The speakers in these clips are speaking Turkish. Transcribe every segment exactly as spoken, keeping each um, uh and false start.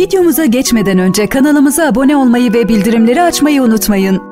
Videomuza geçmeden önce kanalımıza abone olmayı ve bildirimleri açmayı unutmayın.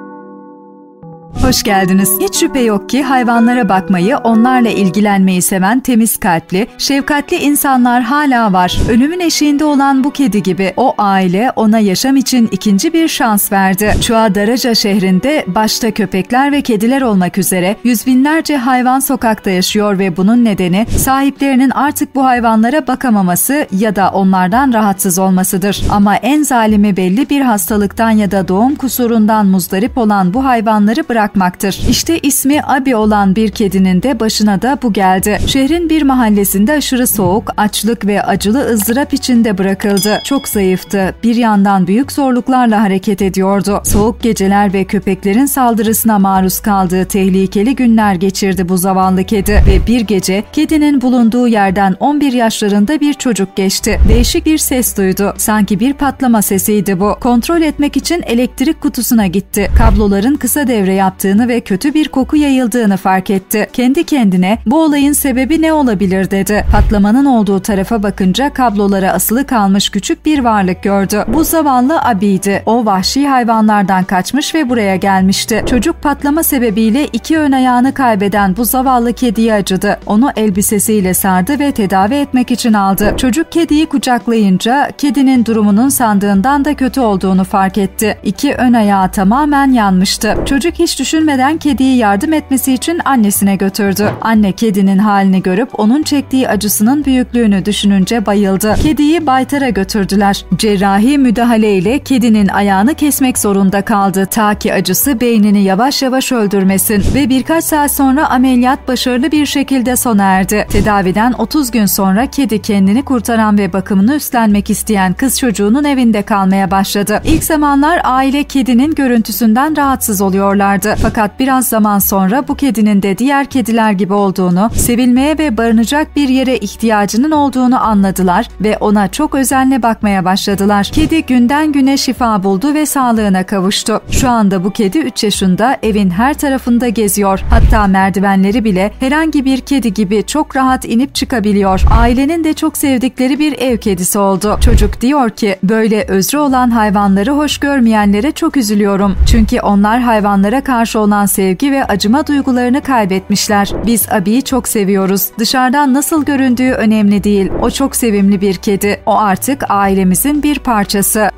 Hoş geldiniz. Hiç şüphe yok ki hayvanlara bakmayı, onlarla ilgilenmeyi seven temiz kalpli, şefkatli insanlar hala var. Ölümün eşiğinde olan bu kedi gibi o aile ona yaşam için ikinci bir şans verdi. Chua Daraja şehrinde başta köpekler ve kediler olmak üzere yüz binlerce hayvan sokakta yaşıyor ve bunun nedeni sahiplerinin artık bu hayvanlara bakamaması ya da onlardan rahatsız olmasıdır. Ama en zalimi belli bir hastalıktan ya da doğum kusurundan muzdarip olan bu hayvanları bırak Maktır. İşte ismi Abi olan bir kedinin de başına da bu geldi. Şehrin bir mahallesinde aşırı soğuk, açlık ve acılı ızdırap içinde bırakıldı. Çok zayıftı. Bir yandan büyük zorluklarla hareket ediyordu. Soğuk geceler ve köpeklerin saldırısına maruz kaldığı tehlikeli günler geçirdi bu zavallı kedi ve bir gece kedinin bulunduğu yerden on bir yaşlarında bir çocuk geçti. Değişik bir ses duydu. Sanki bir patlama sesiydi bu. Kontrol etmek için elektrik kutusuna gitti. Kabloların kısa devre yaptığı ve kötü bir koku yayıldığını fark etti. Kendi kendine bu olayın sebebi ne olabilir dedi. Patlamanın olduğu tarafa bakınca kablolara asılı kalmış küçük bir varlık gördü. Bu zavallı Abi'ydi. O vahşi hayvanlardan kaçmış ve buraya gelmişti. Çocuk patlama sebebiyle iki ön ayağını kaybeden bu zavallı kediye acıdı. Onu elbisesiyle sardı ve tedavi etmek için aldı. Çocuk kediyi kucaklayınca kedinin durumunun sandığından da kötü olduğunu fark etti. İki ön ayağı tamamen yanmıştı. Çocuk hiç düşünmeden kediyi yardım etmesi için annesine götürdü. Anne kedinin halini görüp onun çektiği acısının büyüklüğünü düşününce bayıldı. Kediyi baytara götürdüler. Cerrahi müdahaleyle kedinin ayağını kesmek zorunda kaldı ta ki acısı beynini yavaş yavaş öldürmesin ve birkaç saat sonra ameliyat başarılı bir şekilde sona erdi. Tedaviden otuz gün sonra kedi kendini kurtaran ve bakımını üstlenmek isteyen kız çocuğunun evinde kalmaya başladı. İlk zamanlar aile kedinin görüntüsünden rahatsız oluyorlardı. Fakat biraz zaman sonra bu kedinin de diğer kediler gibi olduğunu, sevilmeye ve barınacak bir yere ihtiyacının olduğunu anladılar ve ona çok özenle bakmaya başladılar. Kedi günden güne şifa buldu ve sağlığına kavuştu. Şu anda bu kedi üç yaşında, evin her tarafında geziyor. Hatta merdivenleri bile herhangi bir kedi gibi çok rahat inip çıkabiliyor. Ailenin de çok sevdikleri bir ev kedisi oldu. Çocuk diyor ki, böyle özrü olan hayvanları hoş görmeyenlere çok üzülüyorum. Çünkü onlar hayvanlara karşı karşı olan sevgi ve acıma duygularını kaybetmişler. Biz Abi'yi çok seviyoruz. Dışarıdan nasıl göründüğü önemli değil. O çok sevimli bir kedi. O artık ailemizin bir parçası.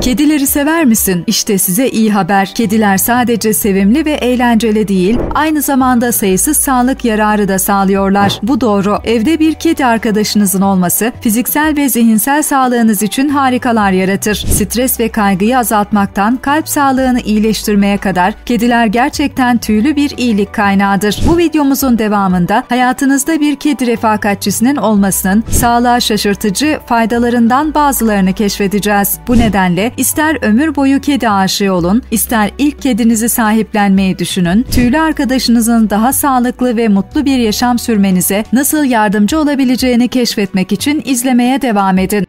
Kedileri sever misin? İşte size iyi haber. Kediler sadece sevimli ve eğlenceli değil, aynı zamanda sayısız sağlık yararı da sağlıyorlar. Bu doğru. Evde bir kedi arkadaşınızın olması, fiziksel ve zihinsel sağlığınız için harikalar yaratır. Stres ve kaygıyı azaltmaktan, kalp sağlığını iyileştirmeye kadar kediler gerçekten tüylü bir iyilik kaynağıdır. Bu videomuzun devamında hayatınızda bir kedi refakatçisinin olmasının sağlığa şaşırtıcı faydalarından bazılarını keşfedeceğiz. Bu nedenle İster ömür boyu kedi aşığı olun, ister ilk kedinizi sahiplenmeyi düşünün, tüylü arkadaşınızın daha sağlıklı ve mutlu bir yaşam sürmenize nasıl yardımcı olabileceğini keşfetmek için izlemeye devam edin.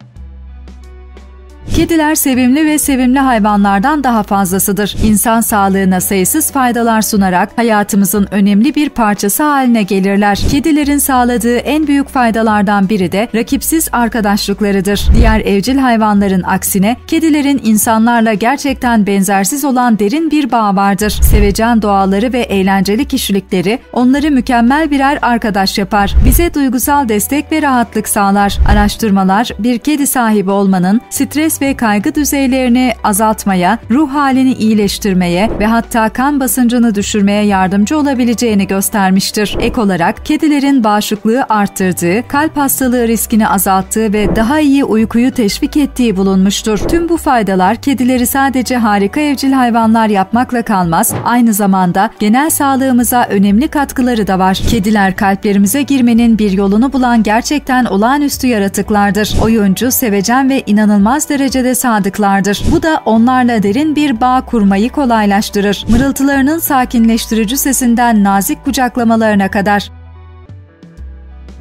Kediler sevimli ve sevimli hayvanlardan daha fazlasıdır. İnsan sağlığına sayısız faydalar sunarak hayatımızın önemli bir parçası haline gelirler. Kedilerin sağladığı en büyük faydalardan biri de rakipsiz arkadaşlıklarıdır. Diğer evcil hayvanların aksine kedilerin insanlarla gerçekten benzersiz olan derin bir bağ vardır. Sevecen doğaları ve eğlenceli kişilikleri onları mükemmel birer arkadaş yapar. Bize duygusal destek ve rahatlık sağlar. Araştırmalar bir kedi sahibi olmanın stres ve kaygı düzeylerini azaltmaya, ruh halini iyileştirmeye ve hatta kan basıncını düşürmeye yardımcı olabileceğini göstermiştir. Ek olarak kedilerin bağışıklığı arttırdığı, kalp hastalığı riskini azalttığı ve daha iyi uykuyu teşvik ettiği bulunmuştur. Tüm bu faydalar kedileri sadece harika evcil hayvanlar yapmakla kalmaz, aynı zamanda genel sağlığımıza önemli katkıları da var. Kediler kalplerimize girmenin bir yolunu bulan gerçekten olağanüstü yaratıklardır. Oyuncu, sevecen ve inanılmaz derecede de sadıklardır. Bu da onlarla derin bir bağ kurmayı kolaylaştırır. Mırıltılarının sakinleştirici sesinden nazik kucaklamalarına kadar.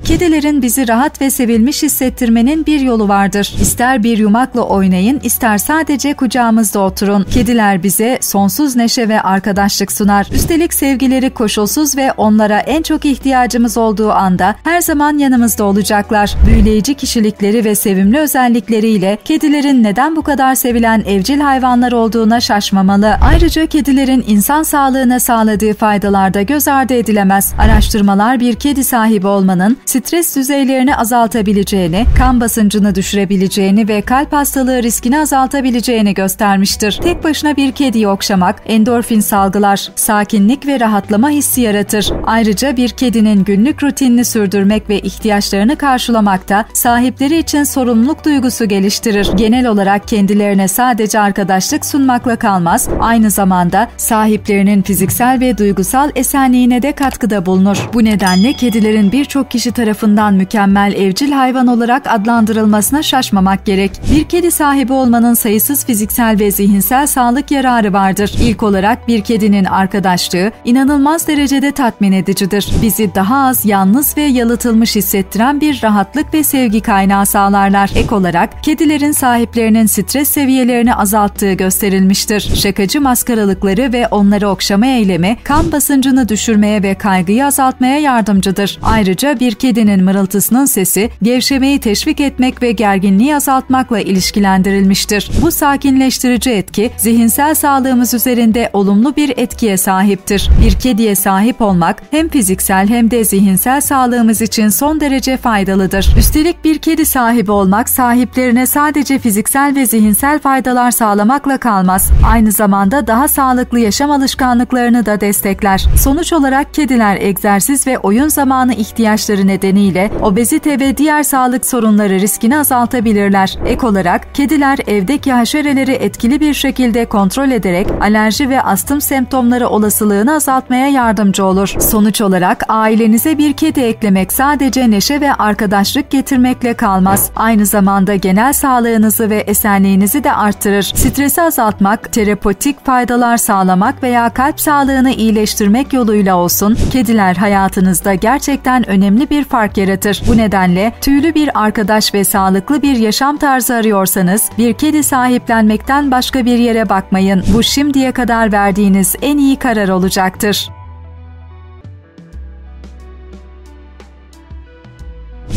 Kedilerin bizi rahat ve sevilmiş hissettirmenin bir yolu vardır. İster bir yumakla oynayın, ister sadece kucağımızda oturun. Kediler bize sonsuz neşe ve arkadaşlık sunar. Üstelik sevgileri koşulsuz ve onlara en çok ihtiyacımız olduğu anda her zaman yanımızda olacaklar. Büyüleyici kişilikleri ve sevimli özellikleriyle kedilerin neden bu kadar sevilen evcil hayvanlar olduğuna şaşmamalı. Ayrıca kedilerin insan sağlığına sağladığı faydalar da göz ardı edilemez. Araştırmalar bir kedi sahibi olmanın stres düzeylerini azaltabileceğini, kan basıncını düşürebileceğini ve kalp hastalığı riskini azaltabileceğini göstermiştir. Tek başına bir kediyi okşamak endorfin salgılar, sakinlik ve rahatlama hissi yaratır. Ayrıca bir kedinin günlük rutinini sürdürmek ve ihtiyaçlarını karşılamakta sahipleri için sorumluluk duygusu geliştirir. Genel olarak kendilerine sadece arkadaşlık sunmakla kalmaz, aynı zamanda sahiplerinin fiziksel ve duygusal esenliğine de katkıda bulunur. Bu nedenle kedilerin birçok kişi tarafından mükemmel evcil hayvan olarak adlandırılmasına şaşmamak gerek. Bir kedi sahibi olmanın sayısız fiziksel ve zihinsel sağlık yararı vardır. İlk olarak bir kedinin arkadaşlığı inanılmaz derecede tatmin edicidir. Bizi daha az yalnız ve yalıtılmış hissettiren bir rahatlık ve sevgi kaynağı sağlarlar. Ek olarak kedilerin sahiplerinin stres seviyelerini azalttığı gösterilmiştir. Şakacı maskaralıkları ve onları okşama eylemi kan basıncını düşürmeye ve kaygıyı azaltmaya yardımcıdır. Ayrıca bir kedinin mırıltısının sesi gevşemeyi teşvik etmek ve gerginliği azaltmakla ilişkilendirilmiştir. Bu sakinleştirici etki zihinsel sağlığımız üzerinde olumlu bir etkiye sahiptir. Bir kediye sahip olmak hem fiziksel hem de zihinsel sağlığımız için son derece faydalıdır. Üstelik bir kedi sahibi olmak sahiplerine sadece fiziksel ve zihinsel faydalar sağlamakla kalmaz. Aynı zamanda daha sağlıklı yaşam alışkanlıklarını da destekler. Sonuç olarak kediler egzersiz ve oyun zamanı ihtiyaçlarını nedeniyle obezite ve diğer sağlık sorunları riskini azaltabilirler. Ek olarak kediler evdeki haşereleri etkili bir şekilde kontrol ederek alerji ve astım semptomları olasılığını azaltmaya yardımcı olur. Sonuç olarak ailenize bir kedi eklemek sadece neşe ve arkadaşlık getirmekle kalmaz. Aynı zamanda genel sağlığınızı ve esenliğinizi de arttırır. Stresi azaltmak, terapötik faydalar sağlamak veya kalp sağlığını iyileştirmek yoluyla olsun, kediler hayatınızda gerçekten önemli bir bir fark yaratır. Bu nedenle tüylü bir arkadaş ve sağlıklı bir yaşam tarzı arıyorsanız bir kedi sahiplenmekten başka bir yere bakmayın. Bu şimdiye kadar verdiğiniz en iyi karar olacaktır.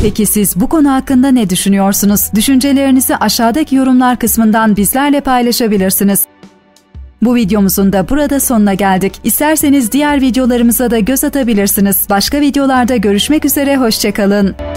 Peki siz bu konu hakkında ne düşünüyorsunuz? Düşüncelerinizi aşağıdaki yorumlar kısmından bizlerle paylaşabilirsiniz. Bu videomuzun da burada sonuna geldik. İsterseniz diğer videolarımıza da göz atabilirsiniz. Başka videolarda görüşmek üzere, hoşça kalın.